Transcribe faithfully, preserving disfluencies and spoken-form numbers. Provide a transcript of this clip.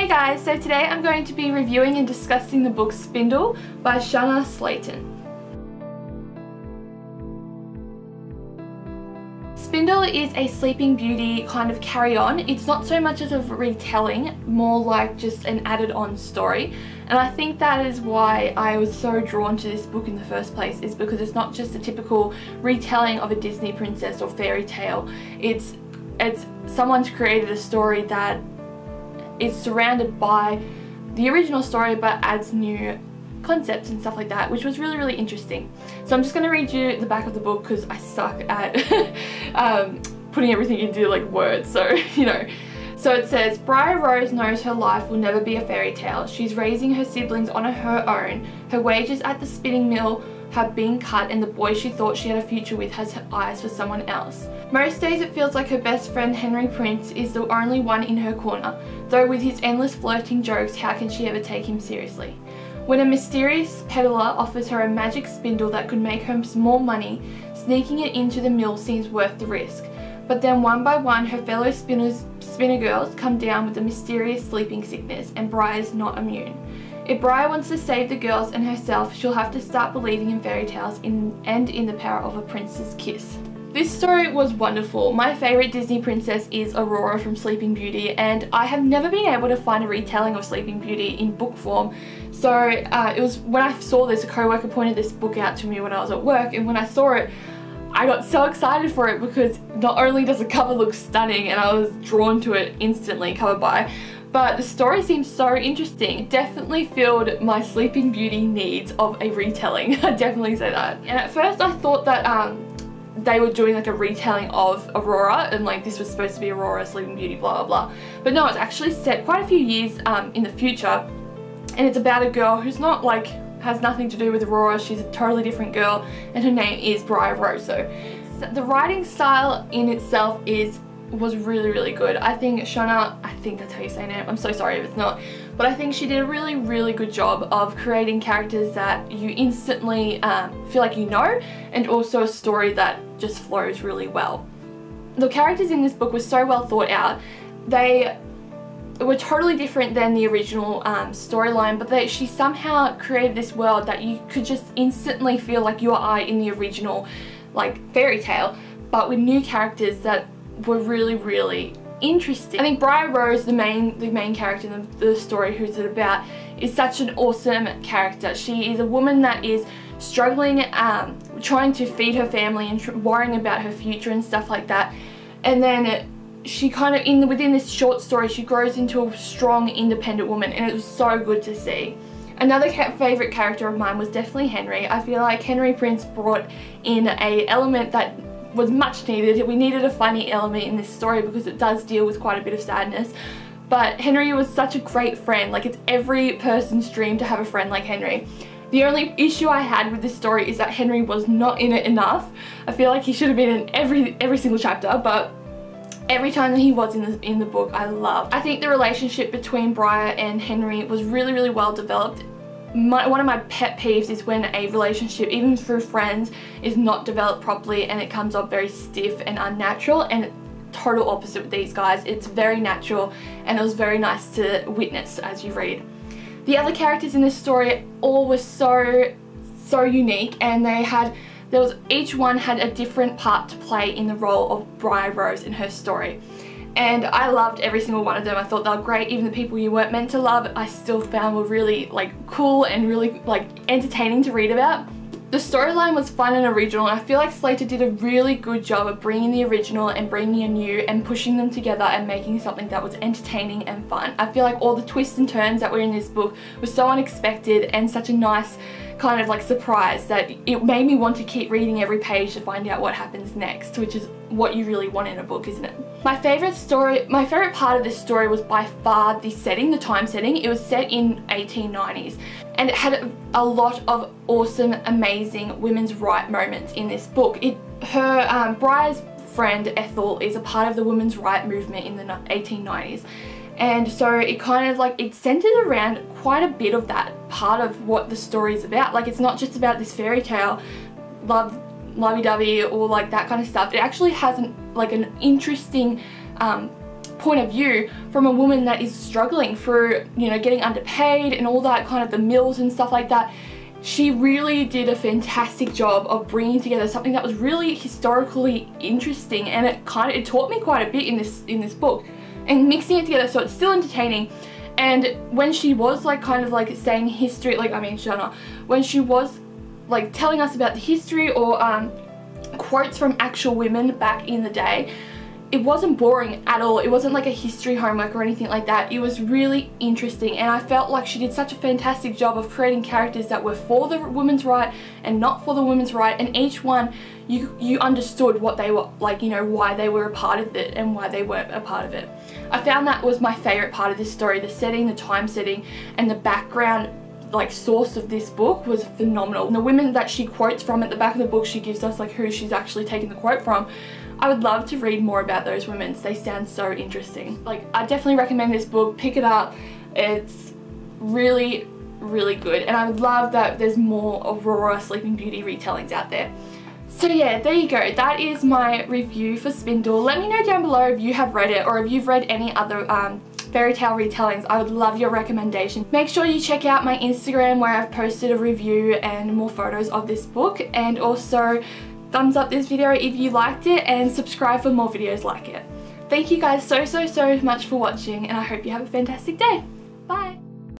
Hey guys, so today I'm going to be reviewing and discussing the book Spindle by Shonna Slayton. Spindle is a Sleeping Beauty kind of carry-on. It's not so much as a retelling, more like just an added-on story. And I think that is why I was so drawn to this book in the first place, is because it's not just a typical retelling of a Disney princess or fairy tale. It's, it's someone's created a story that is surrounded by the original story but adds new concepts and stuff like that, which was really really interesting. So I'm just going to read you the back of the book because I suck at um, putting everything into like words, so you know. So it says, Briar Rose knows her life will never be a fairy tale. She's raising her siblings on her own. Her wages at the spinning mill have been cut and the boy she thought she had a future with has her eyes for someone else. Most days it feels like her best friend Henry Prince is the only one in her corner, though with his endless flirting jokes, how can she ever take him seriously? When a mysterious peddler offers her a magic spindle that could make her more money, sneaking it into the mill seems worth the risk. But then one by one her fellow spinners, spinner girls come down with the mysterious sleeping sickness, and Briar's not immune. If Briar wants to save the girls and herself, she'll have to start believing in fairy tales in, and in the power of a prince's kiss. This story was wonderful. My favourite Disney princess is Aurora from Sleeping Beauty, and I have never been able to find a retelling of Sleeping Beauty in book form. So uh, it was when I saw this, a co-worker pointed this book out to me when I was at work, and when I saw it, I got so excited for it because not only does the cover look stunning and I was drawn to it instantly, cover by, but the story seems so interesting. It definitely filled my Sleeping Beauty needs of a retelling. I definitely say that. And at first I thought that um, they were doing like a retelling of Aurora and like this was supposed to be Aurora, Sleeping Beauty, blah blah blah. But no, it's actually set quite a few years um, in the future, and it's about a girl who's not like, has nothing to do with Aurora. She's a totally different girl and her name is Briar Rose. So the writing style in itself is was really really good. I think Shonna, I think that's how you say her name, I'm so sorry if it's not, but I think she did a really really good job of creating characters that you instantly um, feel like you know, and also a story that just flows really well. The characters in this book were so well thought out. They were totally different than the original um, storyline, but they, she somehow created this world that you could just instantly feel like you are in the original like fairy tale, but with new characters that were really really interesting. I think Briar Rose, the main the main character in the, the story who's it about, is such an awesome character. She is a woman that is struggling, um, trying to feed her family and worrying about her future and stuff like that, and then it, she kind of in the, within this short story she grows into a strong independent woman, and it was so good to see. Another ca favourite character of mine was definitely Henry. I feel like Henry Prince brought in a element that was much needed. We needed a funny element in this story because it does deal with quite a bit of sadness, but Henry was such a great friend. Like, it's every person's dream to have a friend like Henry. The only issue I had with this story is that Henry was not in it enough. I feel like he should have been in every every single chapter, but every time that he was in the, in the book I loved. I think the relationship between Briar and Henry was really really well developed. My, one of my pet peeves is when a relationship, even through friends, is not developed properly and it comes off very stiff and unnatural, and total opposite with these guys. It's very natural and it was very nice to witness as you read. The other characters in this story all were so, so unique, and they had, there was, each one had a different part to play in the role of Briar Rose in her story. And I loved every single one of them. I thought they were great. Even the people you weren't meant to love, I still found were really like cool and really like entertaining to read about. The storyline was fun and original, and I feel like Slater did a really good job of bringing the original and bringing a new and pushing them together and making something that was entertaining and fun. I feel like all the twists and turns that were in this book were so unexpected and such a nice kind of like surprise that it made me want to keep reading every page to find out what happens next, which is what you really want in a book, isn't it? My favourite story, my favourite part of this story was by far the setting, the time setting. It was set in eighteen nineties, and it had a lot of awesome, amazing women's rights moments in this book. It, her, um, Briar's friend Ethel is a part of the women's rights movement in the eighteen nineties. And so it kind of like, it's centered around quite a bit of that part of what the story is about. Like, it's not just about this fairy tale, love, lovey-dovey or like that kind of stuff. It actually has an, like an interesting um, point of view from a woman that is struggling through, you know, getting underpaid and all that kind of the mills and stuff like that. She really did a fantastic job of bringing together something that was really historically interesting, and it kind of it taught me quite a bit in this in this book, and mixing it together so it's still entertaining. And when she was like kind of like saying history, like I mean Shonna, when she was like telling us about the history or um, quotes from actual women back in the day, it wasn't boring at all. It wasn't like a history homework or anything like that. It was really interesting, and I felt like she did such a fantastic job of creating characters that were for the women's right and not for the women's right, and each one you you understood what they were, like, you know, why they were a part of it and why they weren't a part of it. I found that was my favorite part of this story. The setting, the time setting, and the background like source of this book was phenomenal. And the women that she quotes from at the back of the book, she gives us like who she's actually taken the quote from. I would love to read more about those women. They sound so interesting. Like, I definitely recommend this book. Pick it up. It's really, really good. And I would love that there's more Aurora Sleeping Beauty retellings out there. So yeah, there you go. That is my review for Spindle. Let me know down below if you have read it or if you've read any other um, fairy tale retellings. I would love your recommendation. Make sure you check out my Instagram where I've posted a review and more photos of this book, and also thumbs up this video if you liked it and subscribe for more videos like it. Thank you guys so so so much for watching, and I hope you have a fantastic day.